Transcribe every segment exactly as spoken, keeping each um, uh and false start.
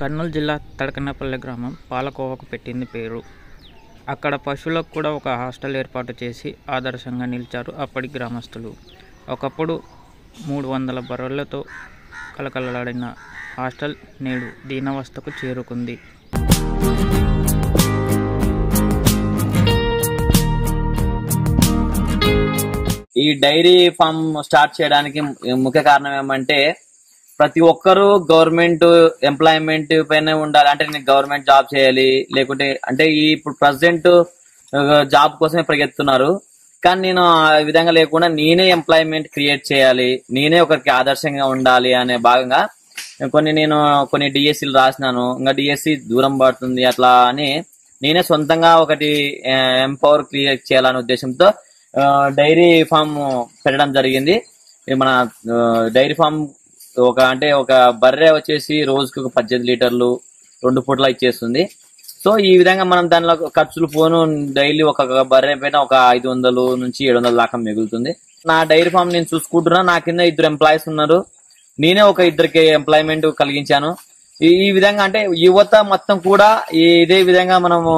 కర్నూలు జిల్లా తడకనపల్లి గ్రామం పాలకోవకు పెట్టింది పేరు. అక్కడ పశువులకు కూడా ఒక హాస్టల్ ఏర్పాటు చేసి ఆదర్శంగా నిలిచారు అప్పటి గ్రామస్తులు. ఒకప్పుడు మూడు వందల బర్రెలతో కలకలలాడిన హాస్టల్ నేడు దీనావస్థకు చేరుకుంది. ఈ డైరీ ఫామ్ స్టార్ట్ చేయడానికి ముఖ్య కారణం ఏమంటే, ప్రతి ఒక్కరూ గవర్నమెంట్ ఎంప్లాయ్మెంట్ పైన ఉండాలి. అంటే నేను గవర్నమెంట్ జాబ్ చేయాలి, లేకుంటే అంటే ఈ ఇప్పుడు ప్రజెంట్ జాబ్ కోసమే పరిగెత్తున్నారు. కానీ నేను ఆ విధంగా లేకుండా నేనే ఎంప్లాయ్మెంట్ క్రియేట్ చేయాలి, నేనే ఒకరికి ఆదర్శంగా ఉండాలి అనే భాగంగా కొన్ని నేను కొన్ని డిఎస్సీలు రాసినాను. ఇంకా డిఎస్సీ దూరం పడుతుంది అట్లా అని నేనే సొంతంగా ఒకటి ఎంపవర్ క్రియేట్ చేయాలనే ఉద్దేశంతో డైరీ ఫామ్ పెట్టడం జరిగింది. మన డైరీ ఫామ్ ఒక అంటే ఒక బర్రె వచ్చేసి రోజుకు ఒక పద్దెనిమిది లీటర్లు రెండు పూట్ల ఇచ్చేస్తుంది. సో ఈ విధంగా మనం దానిలో ఖర్చులు పోను డైలీ ఒక బర్రె పైన ఒక ఐదు వందలు నుంచి ఏడు వందల దాకా మిగులుతుంది. నా డైరీ ఫామ్ నేను చూసుకుంటున్నా, నా కింద ఇద్దరు ఎంప్లాయీస్ ఉన్నారు, నేనే ఒక ఇద్దరికి ఎంప్లాయ్మెంట్ కలిగించాను. ఈ విధంగా అంటే యువత మొత్తం కూడా ఇదే విధంగా మనము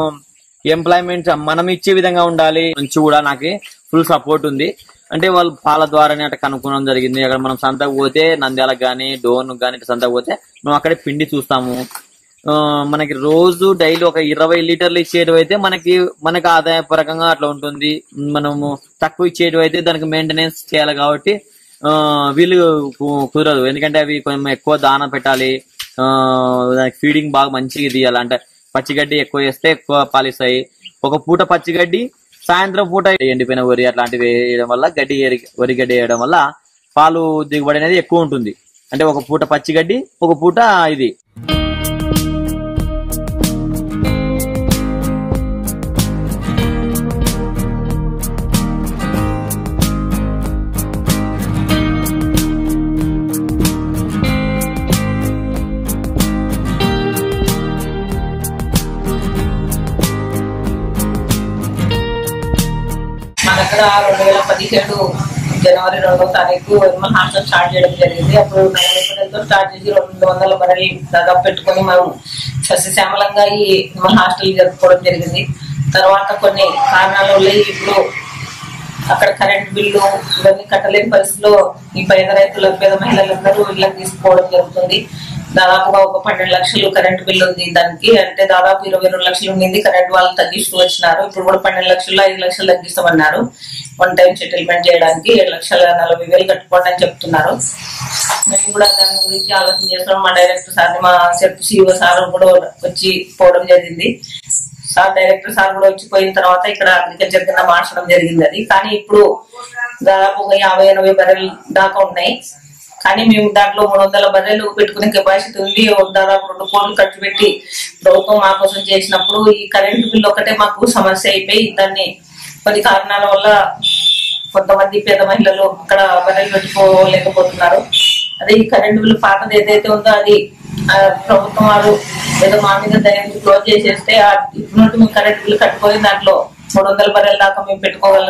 ఎంప్లాయ్మెంట్ మనం ఇచ్చే విధంగా ఉండాలి నుంచి కూడా నాకు ఫుల్ సపోర్ట్ ఉంది. అంటే వాళ్ళు పాల ద్వారానే అట్లా కనుక్కోవడం జరిగింది. అక్కడ మనం సంతకు పోతే నంద్యాలకు కానీ డోర్ను కానీ సంతకు పోతే మనం అక్కడే పిండి చూస్తాము. మనకి రోజు డైలీ ఒక ఇరవై లీటర్లు ఇచ్చేటివైతే మనకి మనకి ఆదాయపరకంగా అట్లా ఉంటుంది. మనము తక్కువ ఇచ్చేటివైతే దానికి మెయింటెనెన్స్ చేయాలి కాబట్టి వీళ్ళు కుదరదు. ఎందుకంటే అవి కొంచెం ఎక్కువ దాన పెట్టాలి, దానికి ఫీడింగ్ బాగా మంచిగా తీయాలి. అంటే పచ్చిగడ్డి ఎక్కువ వేస్తే ఎక్కువ పాలిస్తాయి. ఒక పూట పచ్చిగడ్డి, సాయంత్రం పూట ఎండిపోయిన వరి అట్లాంటివి వేయడం వల్ల గడ్డి వరి గడ్డి వేయడం వల్ల పాలు దిగుబడి అనేది ఎక్కువ ఉంటుంది. అంటే ఒక పూట పచ్చిగడ్డి, ఒక పూట ఇది. అక్కడ రెండు వేల పదిహేడు జనవరి రెండవ తారీఖు ఎనిమల్ హాస్టల్ స్టార్ట్ చేయడం జరిగింది. అప్పుడు నలభై బర్రెలతో స్టార్ట్ చేసి రెండు వందల బర్రెలు దాదాపు పెట్టుకుని మనం సస్యశ్యామలంగా ఈ ఎనిమల్ హాస్టల్ జరుపుకోవడం జరిగింది. తర్వాత కొన్ని కారణాల వల్ల ఇప్పుడు అక్కడ కరెంట్ బిల్లు ఇవన్నీ కట్టలేని పరిస్థితిలో ఈ పేద రైతుల పేద మహిళలందరూ ఇళ్ళకి తీసుకోవడం జరుగుతుంది. దాదాపుగా ఒక పన్నెండు లక్షలు కరెంట్ బిల్లు ఉంది దానికి. అంటే దాదాపు ఇరవై రెండు లక్షలు ఉండింది, కరెంట్ వాళ్ళు తగ్గిస్తూ వచ్చినారు. ఇప్పుడు కూడా పన్నెండు లక్షల్లో ఐదు లక్షలు తగ్గిస్తామన్నారు. వన్ టైం సెటిల్మెంట్ చేయడానికి ఏడు లక్షల నలభై వేలు కట్టుకోండి అని చెప్తున్నారు. మేము కూడా దాని గురించి ఆలోచన చేస్తున్నాం. మా డైరెక్టర్ సార్ మా సిఇఓ సార్ కూడా వచ్చి పోవడం జరిగింది. సార్ డైరెక్టర్ సార్ కూడా వచ్చిపోయిన తర్వాత ఇక్కడ అగ్రికల్చర్ కింద మార్చడం జరిగింది అది. కానీ ఇప్పుడు దాదాపు యాభై ఎనభై బర్రెలు దాకా ఉన్నాయి. కానీ మేము దాంట్లో మూడు వందల బర్రెలు పెట్టుకునే కెపాసిటీ ఉంది. దాదాపు రెండు కోట్లు ఖర్చు పెట్టి ప్రభుత్వం మా కోసం చేసినప్పుడు ఈ కరెంటు బిల్లు ఒక్కటే మాకు సమస్య అయిపోయి దాన్ని కొన్ని కారణాల వల్ల కొంతమంది పేద మహిళలు అక్కడ బర్రెలు పెట్టుకోలేకపోతున్నారు. అదే ఈ కరెంటు బిల్లు పాతది ఏదైతే ఉందో అది ప్రభుత్వం వారు ఏదో మా మీద దయచేసి క్లోజ్ చేసేస్తే ఇప్పుడు నుండి మేము కరెంటు బిల్లు కట్టుకొని దాంట్లో మూడు వందల బర్రెల దాకా మేము పెట్టుకోగల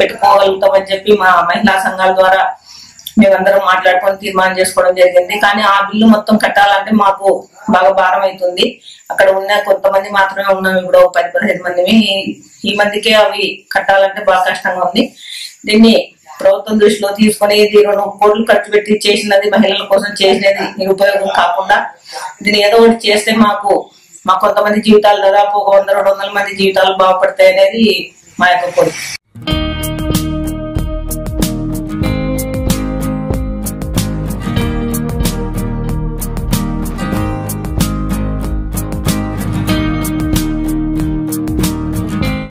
పెట్టుకోగలుగుతామని చెప్పి మా మహిళా సంఘాల ద్వారా మేమందరం మాట్లాడుకొని తీర్మానం చేసుకోవడం జరిగింది. కానీ ఆ బిల్లు మొత్తం కట్టాలంటే మాకు బాగా భారం అవుతుంది. అక్కడ ఉన్న కొంతమంది మాత్రమే ఉన్నాం, ఇప్పుడు పది పదిహేను మంది. ఈ మందికే అవి కట్టాలంటే బాగా కష్టంగా ఉంది. దీన్ని ప్రభుత్వం దృష్టిలో తీసుకుని రెండు కోట్లు ఖర్చు పెట్టి చేసినది మహిళల కోసం చేసినది నిరుపయోగం కాకుండా దీన్ని ఏదో ఒకటి చేస్తే మాకు మా కొంతమంది జీవితాలు దాదాపు ఒక వంద రెండు వందల మంది జీవితాలు బాగుపడతాయి అనేది మా యొక్క కోరిక.